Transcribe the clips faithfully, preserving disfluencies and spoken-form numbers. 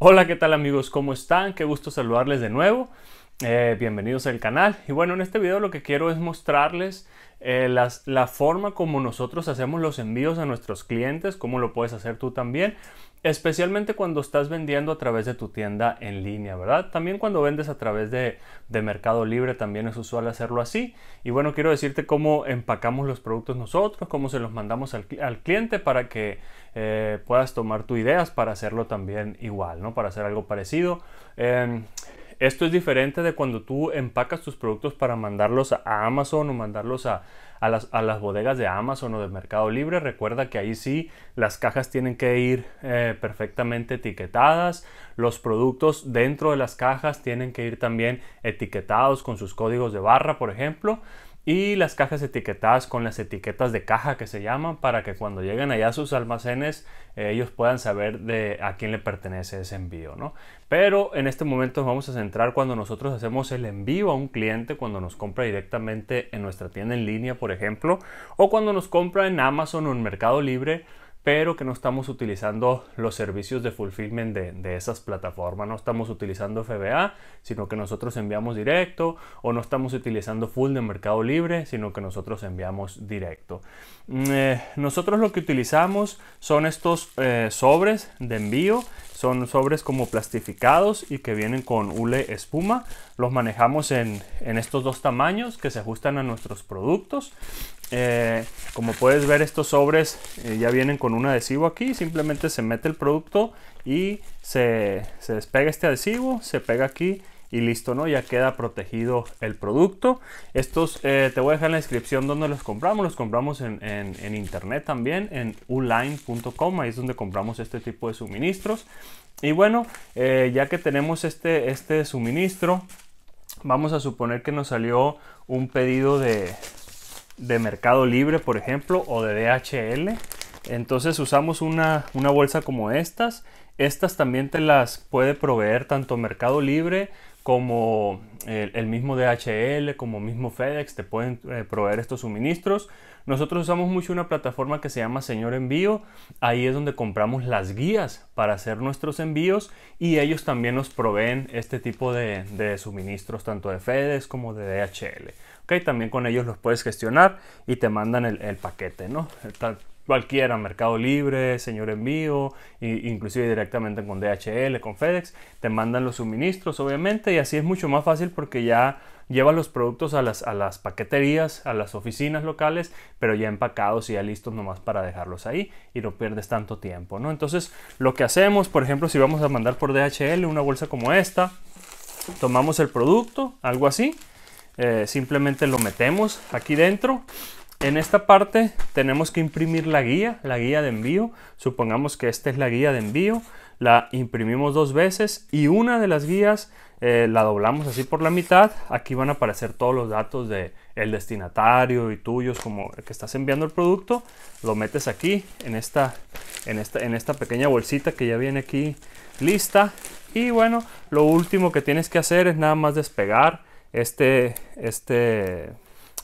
Hola, ¿qué tal amigos? ¿Cómo están? Qué gusto saludarles de nuevo. Eh, bienvenidos al canal. Y bueno, en este video lo que quiero es mostrarles eh, las, la forma como nosotros hacemos los envíos a nuestros clientes, cómo lo puedes hacer tú también, especialmente cuando estás vendiendo a través de tu tienda en línea, ¿verdad? También cuando vendes a través de, de Mercado Libre también es usual hacerlo así. Y bueno, quiero decirte cómo empacamos los productos nosotros, cómo se los mandamos al, al cliente para que eh, puedas tomar tus ideas para hacerlo también igual, ¿no? Para hacer algo parecido. Eh, esto es diferente de cuando tú empacas tus productos para mandarlos a Amazon o mandarlos a... A las, a las bodegas de Amazon o de Mercado Libre. Recuerda que ahí sí las cajas tienen que ir eh, perfectamente etiquetadas, los productos dentro de las cajas tienen que ir también etiquetados con sus códigos de barra, por ejemplo, y las cajas etiquetadas con las etiquetas de caja que se llaman, para que cuando lleguen allá a sus almacenes eh, ellos puedan saber de a quién le pertenece ese envío, ¿no? Pero en este momento nos vamos a centrar cuando nosotros hacemos el envío a un cliente, cuando nos compra directamente en nuestra tienda en línea, por ejemplo, o cuando nos compra en Amazon o en Mercado Libre, pero que no estamos utilizando los servicios de fulfillment de, de esas plataformas. No estamos utilizando F B A, sino que nosotros enviamos directo, o no estamos utilizando Full de Mercado Libre, sino que nosotros enviamos directo. Eh, nosotros lo que utilizamos son estos eh, sobres de envío. Son sobres como plastificados y que vienen con hule espuma. Los manejamos en, en estos dos tamaños que se ajustan a nuestros productos. Eh, como puedes ver, estos sobres eh, ya vienen con un adhesivo aquí. Simplemente se mete el producto y se, se despega este adhesivo, se pega aquí y listo, ¿no? Ya queda protegido el producto. Estos eh, te voy a dejar en la descripción donde los compramos. Los compramos en, en, en internet también, en uline punto com. Ahí es donde compramos este tipo de suministros. Y bueno, eh, ya que tenemos este, este suministro, vamos a suponer que nos salió un pedido de, de Mercado Libre, por ejemplo, o de D H L. Entonces usamos una, una bolsa como estas. Estas también te las puede proveer tanto Mercado Libre como el, el mismo D H L, como mismo FedEx, te pueden eh, proveer estos suministros. Nosotros usamos mucho una plataforma que se llama Señor Envío. Ahí es donde compramos las guías para hacer nuestros envíos y ellos también nos proveen este tipo de, de suministros, tanto de FedEx como de D H L. ¿Okay? También con ellos los puedes gestionar y te mandan el, el paquete, ¿no? El, cualquiera, Mercado Libre, Señor Envío, e inclusive directamente con D H L, con FedEx, te mandan los suministros, obviamente, y así es mucho más fácil porque ya llevas los productos a las, a las paqueterías, a las oficinas locales, pero ya empacados y ya listos nomás para dejarlos ahí y no pierdes tanto tiempo, ¿no? Entonces, lo que hacemos, por ejemplo, si vamos a mandar por D H L una bolsa como esta, tomamos el producto, algo así, eh, simplemente lo metemos aquí dentro. En esta parte tenemos que imprimir la guía, la guía de envío. Supongamos que esta es la guía de envío. La imprimimos dos veces y una de las guías eh, la doblamos así por la mitad. Aquí van a aparecer todos los datos de el destinatario y tuyos, como el que estás enviando el producto. Lo metes aquí en esta, en esta, en esta pequeña bolsita que ya viene aquí lista. Y bueno, lo último que tienes que hacer es nada más despegar este, este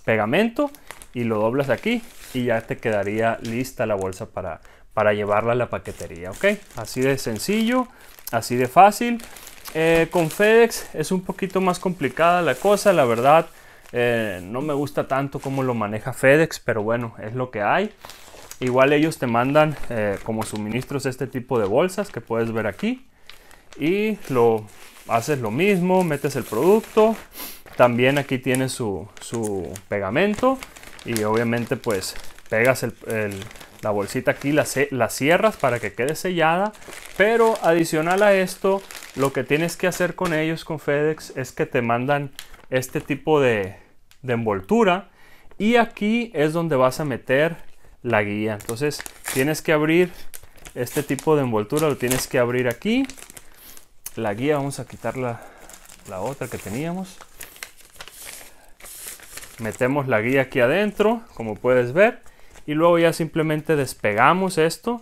pegamento. Y lo doblas aquí y ya te quedaría lista la bolsa para, para llevarla a la paquetería, ¿ok? Así de sencillo, así de fácil. Eh, con FedEx es un poquito más complicada la cosa, la verdad. Eh, no me gusta tanto cómo lo maneja FedEx, pero bueno, es lo que hay. Igual ellos te mandan eh, como suministros este tipo de bolsas que puedes ver aquí. Y lo haces lo mismo, metes el producto. También aquí tiene su, su pegamento. Y obviamente pues pegas el, el, la bolsita aquí, la, la cierras para que quede sellada. Pero adicional a esto, lo que tienes que hacer con ellos, con FedEx, es que te mandan este tipo de, de envoltura. Y aquí es donde vas a meter la guía. Entonces tienes que abrir este tipo de envoltura, lo tienes que abrir aquí. La guía, vamos a quitar la, la otra que teníamos. Metemos la guía aquí adentro, como puedes ver, y luego ya simplemente despegamos esto,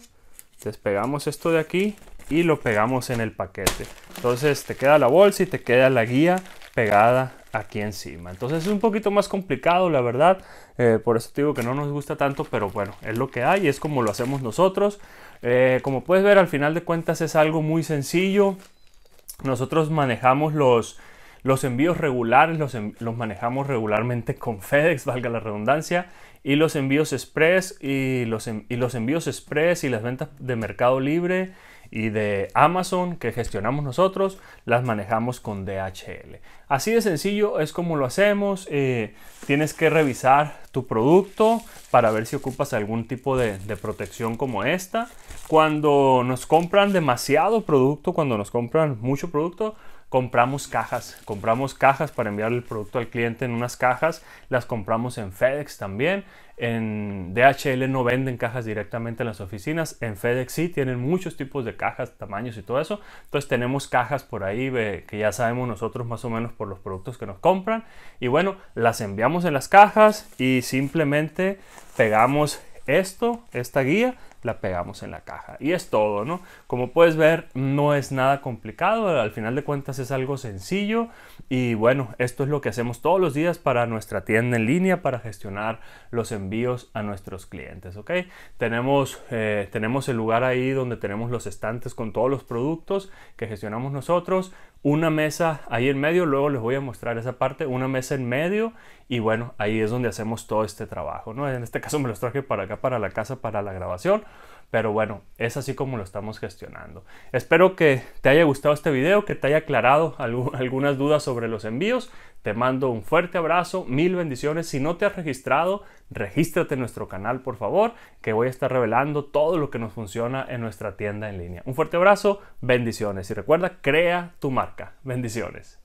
despegamos esto de aquí y lo pegamos en el paquete. Entonces te queda la bolsa y te queda la guía pegada aquí encima. Entonces es un poquito más complicado, la verdad. Eh, por eso te digo que no nos gusta tanto, pero bueno, es lo que hay, es como lo hacemos nosotros. Eh, como puedes ver, al final de cuentas es algo muy sencillo. Nosotros manejamos los, los envíos regulares, los, los manejamos regularmente con FedEx, valga la redundancia, y los envíos express y los, y los envíos express y las ventas de Mercado Libre y de Amazon que gestionamos nosotros, las manejamos con D H L. Así de sencillo es como lo hacemos. Eh, tienes que revisar tu producto para ver si ocupas algún tipo de, de protección como esta. Cuando nos compran demasiado producto, cuando nos compran mucho producto, compramos cajas, compramos cajas para enviar el producto al cliente en unas cajas, las compramos en FedEx también. En D H L no venden cajas directamente en las oficinas, en FedEx sí, tienen muchos tipos de cajas, tamaños y todo eso. Entonces tenemos cajas por ahí que ya sabemos nosotros más o menos por los productos que nos compran. Y bueno, las enviamos en las cajas y simplemente pegamos esto, esta guía, la pegamos en la caja y es todo, ¿no? Como puedes ver, no es nada complicado, al final de cuentas es algo sencillo. Y bueno, esto es lo que hacemos todos los días para nuestra tienda en línea, para gestionar los envíos a nuestros clientes, ¿ok? Tenemos, eh, tenemos el lugar ahí donde tenemos los estantes con todos los productos que gestionamos nosotros, una mesa ahí en medio, luego les voy a mostrar esa parte, una mesa en medio, y bueno, ahí es donde hacemos todo este trabajo, ¿no? En este caso me los traje para acá, para la casa, para la grabación. Pero bueno, es así como lo estamos gestionando. Espero que te haya gustado este video, que te haya aclarado algunas dudas sobre los envíos. Te mando un fuerte abrazo, mil bendiciones. Si no te has registrado, regístrate en nuestro canal, por favor, que voy a estar revelando todo lo que nos funciona en nuestra tienda en línea. Un fuerte abrazo, bendiciones. Y recuerda, crea tu marca. Bendiciones.